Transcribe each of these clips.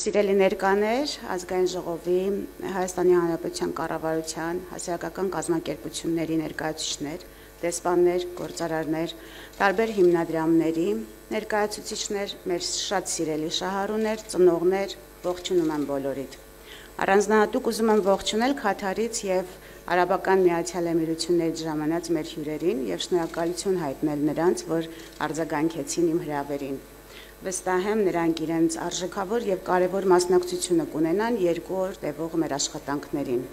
Սիրելի ներկաներ, ազգային ժողովի, Հայաստանի Հանրապետության կառավարության, հասարակական կազմակերպությունների ներկայացուցիչներ, դեսպաններ, գործարարներ, տարբեր հիմնադրամների ներկայացուցիչներ, մեր շատ սիրելի շահառուներ, ծնողներ, ողջունում եմ բոլորիդ։ Առանձնահատուկ ուզում եմ ողջունել Քաթարից եւ Արաբական Միացյալ Էմիրություններից ժամանած մեր հյուրերին եւ շնորհակալություն հայտնել նրանց, որ արձագանքեցին իմ հրավերին։ Վստահ եմ նրանք իրենց արժեքավոր և կարևոր մասնակցությունը կունենան երկու օր տևող մեր աշխատանքներին։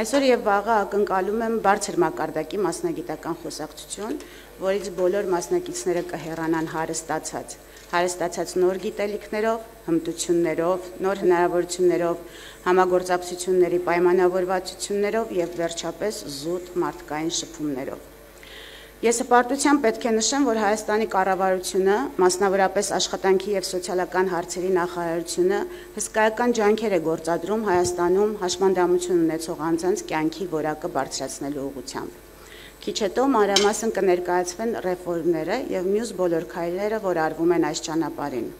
Այսօր և վաղը ակնկալում եմ բարձր մակարդակի մասնագիտական խոսակցություն, որից բոլոր մասնակիցները կհեռանան հարստացած նոր գիտելիքներով, հմտություններով, նոր հնարավորություններով, համագործակցությունների պայմանավորվածություններով և վերջապես զուտ մարդկային շփումներով։ Ես հպարտությամբ պետք է նշեմ, որ Հայաստանի կառավարությունը, մասնավորապես աշխատանքի և սոցիալական հարցերի նախարարությունը հսկայական ջանքեր է գործադրում Հայաստանում հաշմանդամություն ունեցող անձանց կյանքի որակը բարձրացնելու ուղղությամբ։ Քիչ հետո մանրամասն կներկայացվեն ռեֆորմները և մյուս բոլոր քայլերը, որ արվում են այս ճանապարհին։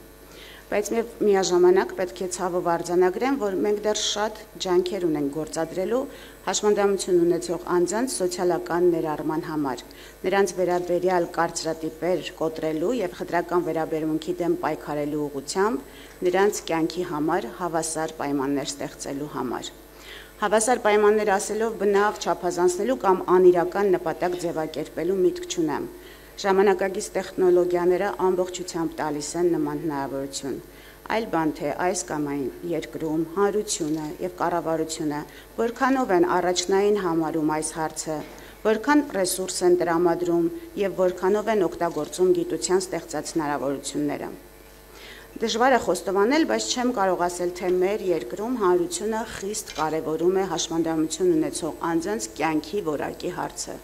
Բայց միաժամանակ պետք է ցավով արձանագրեմ, որ մենք դեռ շատ ջանքեր ունենք գործադրելու հաշմանդամություն ունեցող անձանց սոցիալական ներառման համար, նրանց վերաբերյալ կարծրատիպեր կոտրելու և խտրական վերաբերմունքի դեմ պայքարելու ուղղությամբ, նրանց կյանքի համար հավասար պայմաններ ստեղծելու համար։ Հավասար պայմաններ ասելով բնավ չափազանցնելու կամ անիրական նպատակ ձևակերպելու միտք չունեմ։ Ժամանակակից տեխնոլոգիաները ամբողջությամբ տալիս են նման հնարավորություն։ Այլ բան թե այս կամ այն երկրում հանրությունը և կառավարությունը որքանով են առաջնային համարում այս հարցը, որքան ռեսուրս են տրամադրում և որքանով են օգտագործում գիտության ստեղծած հնարավորությունները։ Դժվար է խոստովանել, բայց չեմ կարող ասել, թե մեր երկրում հանրությունը խիստ կարևորում է հաշմանդամություն ունեցող անձանց կյանքի որակի հարցը։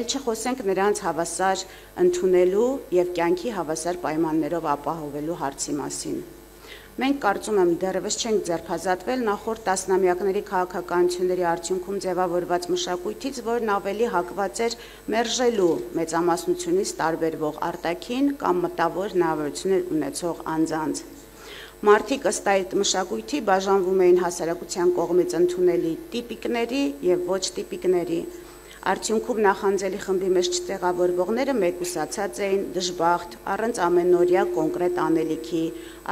Էլ չխոսենք նրանց հավասար ընդունելու և կյանքի հավասար պայմաններով ապահովելու հարցի մասին։ Մենք կարծում եմ դեռևս չենք ձերբազատվել նախորդ տասնամյակների քաղաքականությունների արդյունքում ձևավորված մշակույթից, որն ավելի հակված էր մերժելու մեծամասնությունից տարբերվող արտաքին կամ մտավոր հնարավորություններ ունեցող անձանց։ Մարդիկ ըստ այդ մշակույթի բաժանվում էին հասարակության կողմից ընդունելի տիպիկների և ոչ տիպիկների։ Արդյունքում նախանձելի խմբի մեջ չտեղավորվողները մեկուսացած էին, դժբախտ, առանց ամենօրյա կոնկրետ անելիքի,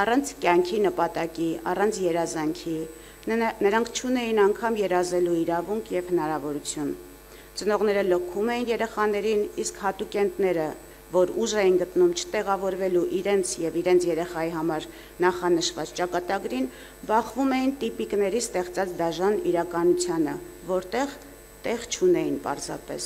առանց կյանքի նպատակի, առանց երազանքի, նրանք չունեին անգամ երազելու իրավունք և հնարավորություն։ Ծնողները լքում էին երեխաներին, իսկ հատուկ ընտները, որ ուժ էին գտնում չտեղավորվելու իրենց և իրենց երեխայի համար նախանշված ճակատագրին, բախվում էին տիպիկների ստեղծած դաժան իրականությանը, որտեղ տեղ չունեին պարզապես։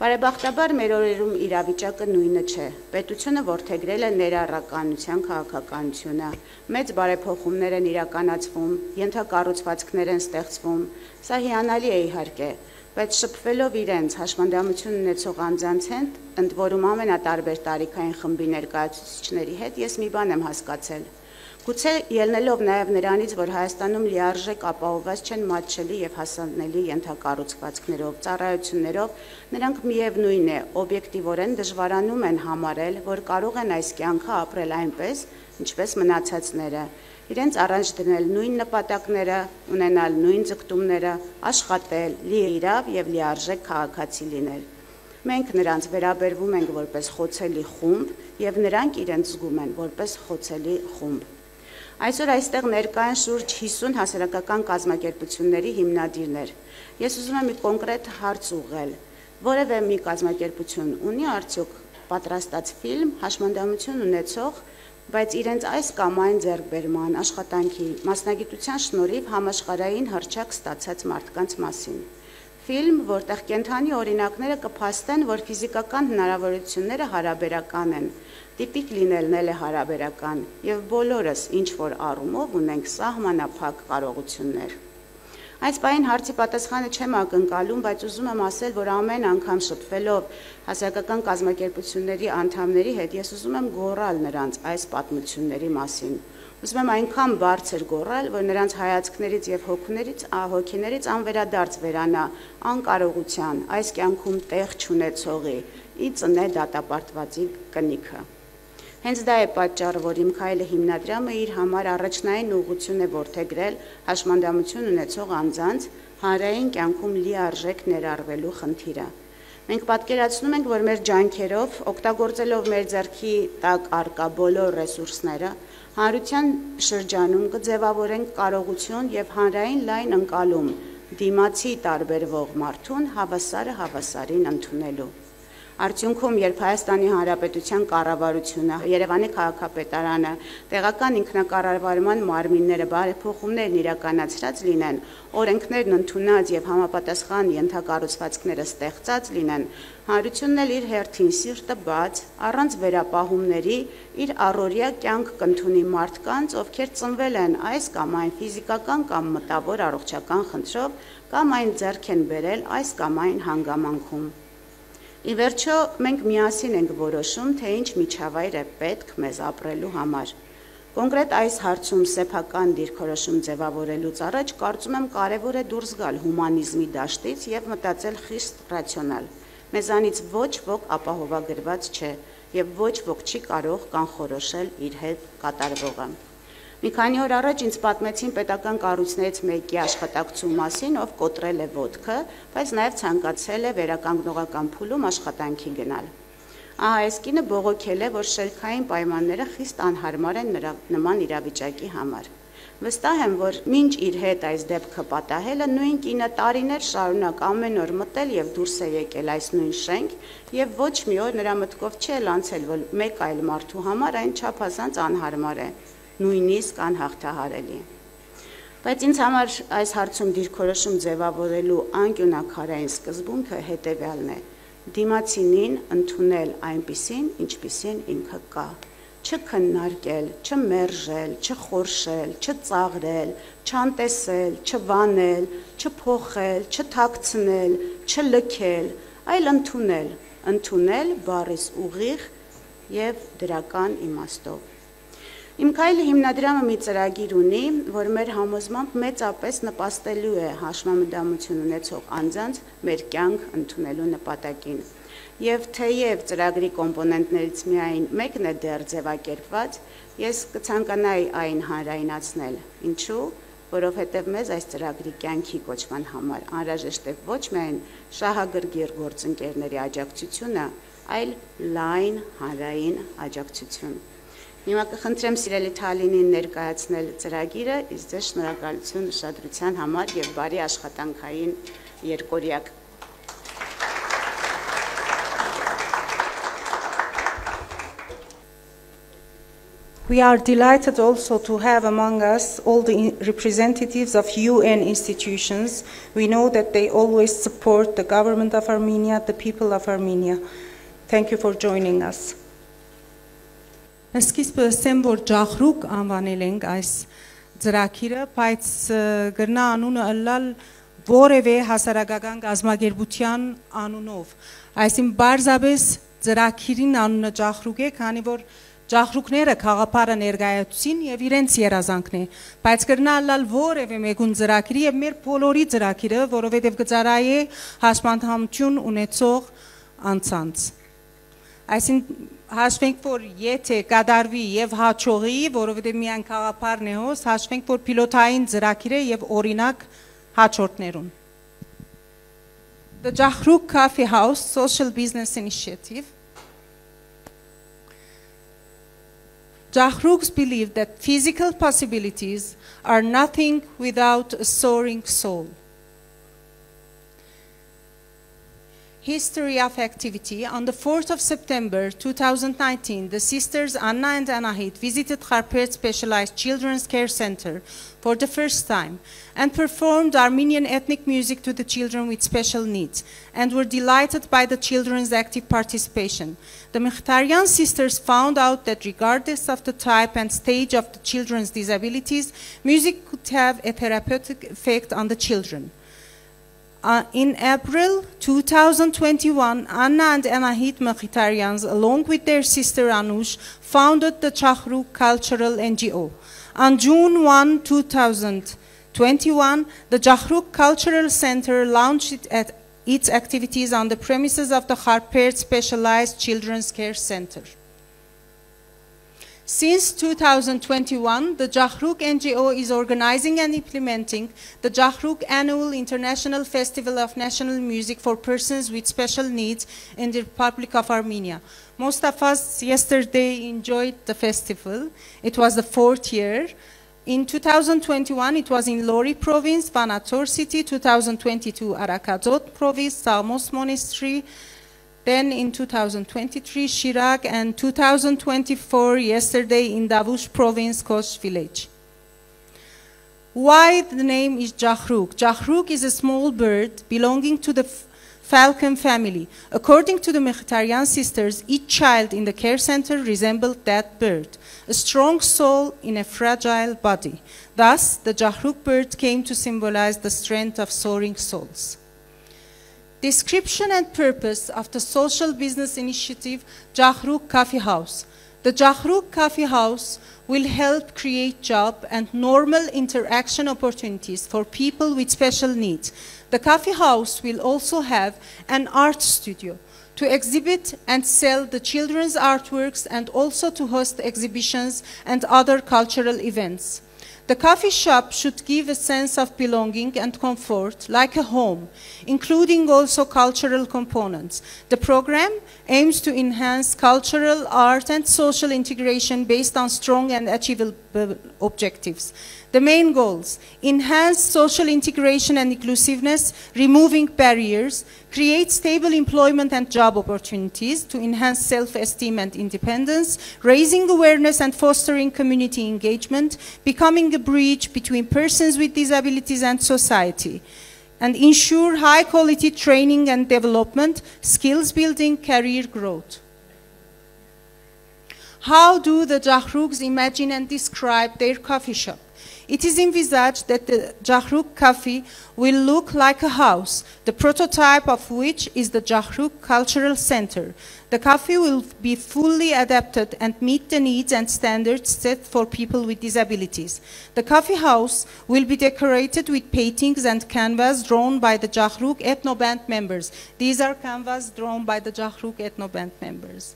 Բարեբախտաբար մեր օրերում իրավիճակը նույնը չէ։ Պետությունը որդեգրել է ներառականության քաղաքականությունը, մեծ բարեփոխումներ են իրականացվում, ենթակառուցվածքներ են ստեղծվում։ Սա հիանալի է իհարկե, բայց շփվելով իրենց հաշմանդամություն ունեցող անձանց հետ, ընդ որում ամենատարբեր տարիքային խմբի ներկայացուցիչների հետ, ես մի բան եմ հասկացել։ Գուցե ելնելով նաև նրանից, որ Հայաստանում լիարժեք ապահովված չեն մատչելի և հասանելի ենթակառուցվածքներով, ծառայություններով, նրանք միևնույն է, օբյեկտիվորեն դժվարանում են համարել, որ կարող են այս կյանքը ապրել այնպես, ինչպես մնացածները, իրենց առանց դնել նույն նպատակները, ունենալ նույն ձգտումները, աշխատել, լիիրավ և լիարժեք քաղաքացի լինել։ Մենք նրանց վերաբերվում ենք որպես խոցելի խումբ և նրանք իրենց զգում են որպես խոցելի խումբ։ Այսօր այստեղ ներկա են շուրջ 50 հասարակական կազմակերպությունների հիմնադիրներ։ Ես ուզում եմ մի կոնկրետ հարց ուղղել. որևէ մի կազմակերպություն ունի արդյոք պատրաստած ֆիլմ հաշմանդամություն ունեցող, բայց իրենց այս կամ այն ձեռքբերման, աշխատանքի, մասնագիտության շնորհիվ համաշխարհային հռչակ ստացած մարդկանց մասին։ Ֆիլմ, որտեղ կենդանի օրինակները կփաստեն, որ ֆիզիկական հնարավորությունները հարաբերական են, տիպիկ լինելն էլ է հարաբերական, և բոլորս ինչ-որ առումով ունենք սահմանափակ կարողություններ։ Այս պահին հարցի պատասխանը չեմ ակնկալում, բայց ուզում եմ ասել, որ ամեն անգամ շփվելով հասարակական կազմակերպությունների անդամների հետ ես ուզում եմ գոռալ նրանց այս պատմությունների մասին։ Ուզում եմ այնքան բարձր գոռալ, որ նրանց հայացքներից և հոգիներից անվերադարձ վերանա անկարողության, այս կյանքում տեղ չունեցողի, ի ծնե դատապարտվածի կնիքը։ Հենց դա է պատճառը, որ իմ քայլը հիմնադրամը իր համար առաջնային ուղղություն է որդեգրել հաշմանդամություն ունեցող անձանց հանրային կյանքում լիարժեք ներառվելու խնդիրը։ Մենք պատկերացնում ենք, որ մեր ջանքերով, օգտագործելով մեր ձեռքի տակ արկա բոլոր ռեսուրսները, հանրության շրջանում կձևավորենք կարողություն եւ հանրային լայն ընկալում դիմացի տարբերվող մարդուն հավասարը հավասարին ընդունելու։ Արդյունքում, երբ Հայաստանի Հանրապետության կառավարությունը, Երևանի քաղաքապետարանը, տեղական ինքնակառավարման մարմինները բարեփոխումներն իրականացրած լինեն, օրենքներն ընդունած եւ համապատասխան ենթակառուցվածքները ստեղծած լինեն, հանրությունն էլ իր հերթին սիրտը բաց, առանց վերապահումների իր առօրյա կյանք կընդունի մարդկանց, ովքեր ծնվել են այս կամ այն ֆիզիկական կամ մտավոր առողջական խնդրով, կամ այն ձեռք են բերել այս կամ այն հանգամանքում։ Ի վերջո, մենք միասին ենք որոշում, թե ինչ միջավայր է պետք մեզ ապրելու համար։ Կոնկրետ այս հարցում սեփական դիրքորոշում ձևավորելուց առաջ կարծում եմ կարևոր է դուրս գալ հումանիզմի դաշտից եւ մտածել խիստ ռացիոնալ։ Մեզանից ոչ ոք ապահովագրված չէ եւ ոչ ոք չի կարող կանխորոշել իր հետ կատարվողը։ Մի քանի օր առաջ ինձ պատմեցին պետական կառույցներից մեկի աշխատակցու մասին, ով կոտրել է ոտքը, բայց նաև ցանկացել է վերականգնողական փուլում աշխատանքի գնալ։ Ահա այս կինը բողոքել է, որ շրջային պայմանները խիստ անհարմար են նման իրավիճակի համար։ Վստահ եմ, որ մինչ իր հետ այս դեպքը պատահելը նույն կինը տարիներ շարունակ ամեն օր մտել եւ դուրս է եկել այս նույն շենք եւ ոչ մի օր նրա մտքով չի լանցել, որ մեկ այլ մարդու համար այն չափազանց անհարմար է։ Նույնիսկ անհաղթահարելի։ Բայց ինձ համար այս հարցում դիրքորոշում ձևավորելու անկյունակարային սկզբունքը հետևյալն է. դիմացինին ընդունել այնպիսին, ինչպիսին ինքը կա, չքննարկել, չմերժել, չխորշել, չծաղրել, չանտեսել, չվանել, չփոխել, չթաքցնել, չլքել, այլ ընդունել, ընդունել բառից ուղիղ եւ դրական իմաստով։ Իմ քայլը հիմնադրամը մի ծրագիր ունի, որ մեր համոզմամբ մեծապես նպաստելու է հաշմանդամություն ունեցող անձանց մեր կյանք ընդունելու նպատակին։ Եվ թեև ծրագրի կոմպոնենտներից միայն մեկն է դեռ ձևակերպված, ես կցանկանայի այն հանրայնացնել։ Ինչու՞, որովհետև մեզ այս ծրագրի կյանքի կոչման համար անհրաժեշտ է ոչ միայն շահագրգիռ գործընկերների աջակցությունը, այլ լայն հանրային աջակցություն։ Հիմա կխնդրեմ սիրելի Թալինին ներկայացնել ծրագիրը, իսկ ձեզ շնորհակալություն ուշադրության համար եւ բարի աշխատանքային երկօրյակ։ We are delighted also to have among us all the representatives of UN institutions. We know that they always support the government of Armenia, the people of Armenia. Thank you for joining us. Սկիզբը ասեմ, որ Ջահրուկ անվանել ենք այս ծրագիրը, բայց գրնա անունը ըլլալ որևէ հասարակական գազմագերբության անունով։ Այսին բարձրապես ծրագիրին անունը Ջահրուկ է, քանի որ Ջահրուկները խաղապարը ներկայացուցին եւ իրենց երազանքն է, բայց գրնա ըլլալ որևէ մեկուն ծրագիրը եւ մեր բոլորի ծրագիրը, որովհետեւ գծարայ է հաշմանդամություն ունեցող անձանց։ Այսին հաշվենք, որ եթե կատարվի եւ հաջողի, որովհետեւ միայն խաղապարն է հոս, հաշվենք, որ պիլոտային ծրագիր է եւ օրինակ հաջորդներուն։ The Jahruk Coffee House Social Business Initiative. Jahruks believe that physical possibilities are nothing without a soaring soul. History of activity. On the 4th of September 2019, the sisters Anna and Anahit visited Kharpert Specialized Children's Care Center for the first time and performed Armenian ethnic music to the children with special needs and were delighted by the children's active participation. The Mkhitaryan sisters found out that regardless of the type and stage of the children's disabilities, music could have a therapeutic effect on the children. In April 2021, Anna and Anahit Mkhitaryans, along with their sister Anush, founded the Jahruk Cultural NGO. On June 1, 2021, the Jahruk Cultural Center launched its activities on the premises of the Kharpert Specialized Children's Care Center. Since 2021, the Jahruk NGO is organizing and implementing the Jahruk Annual International Festival of National Music for persons with special needs in the Republic of Armenia. Most of us yesterday enjoyed the festival. It was the 4th year. In 2021, it was in Lori province, Vanadzor city, 2022, Arakazot province, Samos monastery, then in 2023, Shirak, and 2024, yesterday, in Davush province, Kosh village. Why the name is Jahruk? Jahruk is a small bird belonging to the falcon family. According to the Mkhitaryan sisters, each child in the care center resembled that bird, a strong soul in a fragile body. Thus, the Jahruk bird came to symbolize the strength of soaring souls. Description and purpose of the social business initiative Jahruk Coffee House. The Jahruk Coffee House will help create job and normal interaction opportunities for people with special needs. The coffee house will also have an art studio to exhibit and sell the children's artworks and also to host exhibitions and other cultural events. The coffee shop should give a sense of belonging and comfort, like a home, including also cultural components. The program aims to enhance cultural, art, and social integration based on strong and achievable objectives. The main goals: enhance social integration and inclusiveness, removing barriers, create stable employment and job opportunities to enhance self-esteem and independence, raising awareness and fostering community engagement, becoming a bridge between persons with disabilities and society, and ensure high-quality training and development, skills building, career growth. How do the Jahruks imagine and describe their coffee shop? It is envisaged that the Jahruk Coffee will look like a house, the prototype of which is the Jahruk Cultural Center. The coffee will be fully adapted and meet the needs and standards set for people with disabilities. The coffee house will be decorated with paintings and canvas drawn by the Jahruk Ethnoband members. These are canvas drawn by the Jahruk Ethnoband members.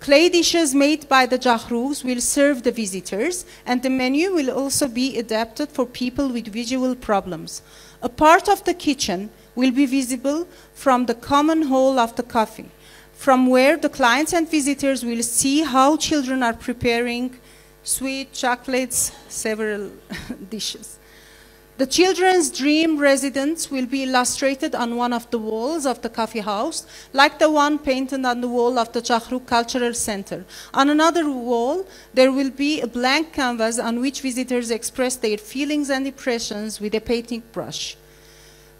Clay dishes made by the Jahruks will serve the visitors, and the menu will also be adapted for people with visual problems. A part of the kitchen will be visible from the common hall of the coffee, from where the clients and visitors will see how children are preparing sweet chocolates, several dishes. The children's dream residence will be illustrated on one of the walls of the coffee house, like the one painted on the wall of the Jahruk Cultural Center. On another wall, there will be a blank canvas on which visitors express their feelings and impressions with a painting brush.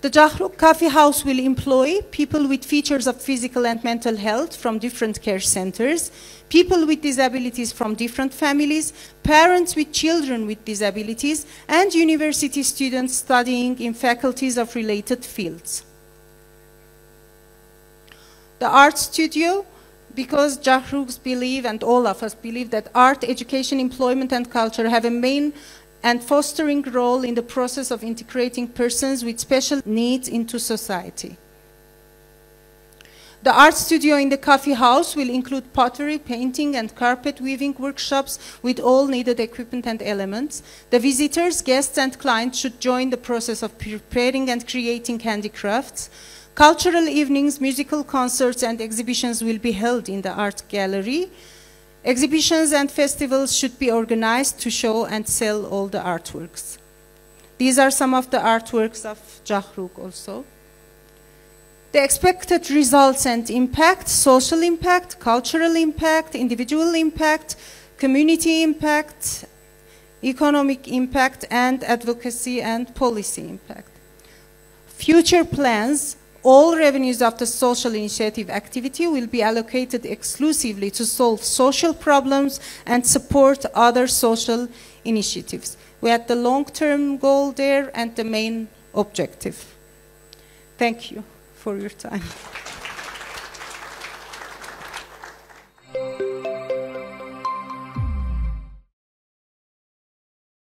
The Jahruk Coffee House will employ people with features of physical and mental health from different care centers, people with disabilities from different families, parents with children with disabilities, and university students studying in faculties of related fields. The art studio, because Jahruks believe, and all of us believe, that art, education, employment, and culture have a main and fostering role in the process of integrating persons with special needs into society. The art studio in the coffee house will include pottery, painting, and carpet weaving workshops with all needed equipment and elements. The visitors, guests, and clients should join the process of preparing and creating handicrafts. Cultural evenings, musical concerts, and exhibitions will be held in the art gallery. Exhibitions and festivals should be organized to show and sell all the artworks. These are some of the artworks of Jahruk also. The expected results and impact: social impact, cultural impact, individual impact, community impact, economic impact, and advocacy and policy impact. Future plans: all revenues of the social initiative activity will be allocated exclusively to solve social problems and support other social initiatives. We had the long-term goal there and the main objective. Thank you for your time.